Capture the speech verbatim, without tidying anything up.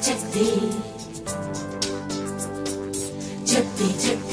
Chippy, chippy, chippy, chippy.